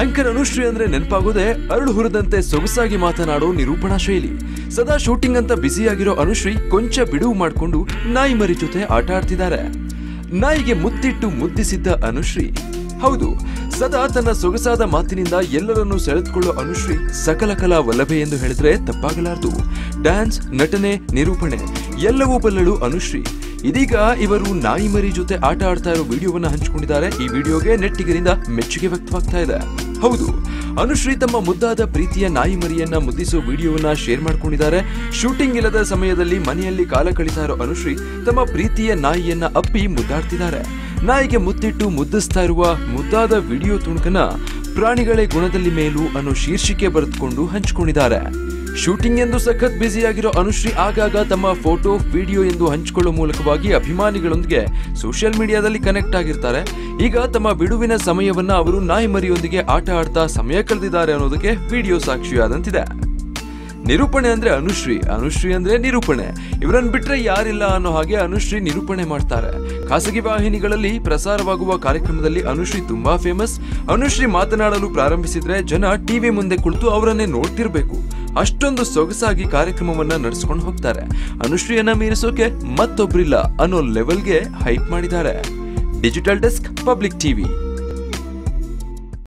Anchor Anushree ಅಂದ್ರೆ ನೆನಪಾಗೋದೆ ಅರಳು ಹುರಿದಂತೆ ಸೊಗಸಾಗಿ ಮಾತನಾಡೋ ನಿರೂಪಣಾ ಶೈಲಿ. ಸದಾ ಶೂಟಿಂಗ್ ಅಂತ ಬ್ಯುಸಿಯಾಗಿರೋ ಅನುಶ್ರೀ ಕೊಂಚ ಬಿಡುವು ಮಾಡಿಕೊಂಡು ನಾಯಿ ಮರಿ ಜೊತೆ ಆಟ ಆಡ್ತಿದ್ದಾರೆ. ನಾಯಿಗೆ ಮುತ್ತಿಟ್ಟು ಮುದ್ದಿಸಿದ್ದ ಅನುಶ್ರೀ, ಹೌದು ಸದಾ ತನ್ನ ಸೊಗಸಾದ ಮಾತಿನಿಂದ ಎಲ್ಲರನ್ನೂ ಸೆಳೆದುಕೊಳ್ಳೋ ಅನುಶ್ರೀ ಸಕಲ ಕಲಾ ವಲ್ಲಭೆ ಎಂದು ಹೇಳಿದ್ರೆ ತಪ್ಪಾಗಲಾರದು. ಡ್ಯಾನ್ಸ್, ನಟನೆ, ನಿರೂಪಣೆ ಎಲ್ಲವೂ ಬಲ್ಲಳು ಅನುಶ್ರೀ. ಇದೀಗ ಇವರು ನಾಯಿ ಮರಿ ಜೊತೆ ಆಟ ಆಡ್ತಾ ಇರೋ ವಿಡಿಯೋವನ್ನ ಹಂಚಿಕೊಂಡಿದ್ದಾರೆ. ಈ ವಿಡಿಯೋಗೆ ನೆಟ್ಟಿಗರಿಂದ ಮೆಚ್ಚುಗೆ ವ್ಯಕ್ತವಾಗ್ತಾ ಇದೆ. ಹೌದು, ಅನುಶ್ರೀ ತಮ್ಮ ಮುದ್ದಾದ ಪ್ರೀತಿಯ ನಾಯಿ ಮರಿಯನ್ನ ಮುದ್ದಿಸೋ ವಿಡಿಯೋವನ್ನ ಶೇರ್ ಮಾಡ್ಕೊಂಡಿದ್ದಾರೆ. ಶೂಟಿಂಗ್ ಇಲ್ಲದ ಸಮಯದಲ್ಲಿ ಮನೆಯಲ್ಲಿ ಕಾಲ ಕಳೀತಾ ಇರೋ ಅನುಶ್ರೀ ತಮ್ಮ ಪ್ರೀತಿಯ ನಾಯಿಯನ್ನ ಅಪ್ಪಿ ಮುದ್ದಾಡ್ತಿದ್ದಾರೆ. ನಾಯಿಗೆ ಮುತ್ತಿಟ್ಟು ಮುದ್ದಿಸ್ತಾ ಇರುವ ಮುದ್ದಾದ ವಿಡಿಯೋ ತುಣುಕನ್ನ ಪ್ರಾಣಿಗಳೇ ಗುಣದಲ್ಲಿ ಮೇಲು ಅನ್ನೋ ಶೀರ್ಷಿಕೆ ಬರೆದುಕೊಂಡು ಹಂಚಿಕೊಂಡಿದ್ದಾರೆ. ಶೂಟಿಂಗ್ ಎಂದು ಸಖತ್ ಬ್ಯುಸಿಯಾಗಿರೋ ಅನುಶ್ರೀ ಆಗಾಗ ತಮ್ಮ ಫೋಟೋ, ವಿಡಿಯೋ ಎಂದು ಹಂಚಿಕೊಳ್ಳುವ ಮೂಲಕವಾಗಿ ಅಭಿಮಾನಿಗಳೊಂದಿಗೆ ಸೋಷಿಯಲ್ ಮೀಡಿಯಾದಲ್ಲಿ ಕನೆಕ್ಟ್ ಆಗಿರ್ತಾರೆ. ಈಗ ತಮ್ಮ ಬಿಡುವಿನ ಸಮಯವನ್ನ ಅವರು ನಾಯಿ ಮರಿಯೊಂದಿಗೆ ಆಟ ಆಡ್ತಾ ಸಮಯ ಕಳೆದಿದ್ದಾರೆ ಅನ್ನೋದಕ್ಕೆ ವಿಡಿಯೋ ಸಾಕ್ಷಿಯಾದಂತಿದೆ. ನಿರೂಪಣೆ ಅಂದ್ರೆ ಅನುಶ್ರೀ, ಅನುಶ್ರೀ ಅಂದ್ರೆ ನಿರೂಪಣೆ. ಇವರನ್ನು ಬಿಟ್ರೆ ಯಾರಿಲ್ಲ ಅನ್ನೋ ಹಾಗೆ ಅನುಶ್ರೀ ನಿರೂಪಣೆ ಮಾಡ್ತಾರೆ. ಖಾಸಗಿ ವಾಹಿನಿಗಳಲ್ಲಿ ಪ್ರಸಾರವಾಗುವ ಕಾರ್ಯಕ್ರಮದಲ್ಲಿ ಅನುಶ್ರೀ ತುಂಬಾ ಫೇಮಸ್. ಅನುಶ್ರೀ ಮಾತನಾಡಲು ಪ್ರಾರಂಭಿಸಿದ್ರೆ ಜನ ಟಿವಿ ಮುಂದೆ ಕುಳಿತು ಅವರನ್ನೇ ನೋಡ್ತಿರ್ಬೇಕು. ಅಷ್ಟೊಂದು ಸೊಗಸಾಗಿ ಕಾರ್ಯಕ್ರಮವನ್ನ ನಡೆಸ್ಕೊಂಡು ಹೋಗ್ತಾರೆ. ಅನುಶ್ರೀಯನ್ನ ಮೀರಿಸೋಕೆ ಮತ್ತೊಬ್ಬರಿಲ್ಲ ಅನ್ನೋ ಲೆವೆಲ್ಗೆ ಹೈಪ್ ಮಾಡಿದ್ದಾರೆ. Digital desk, public TV.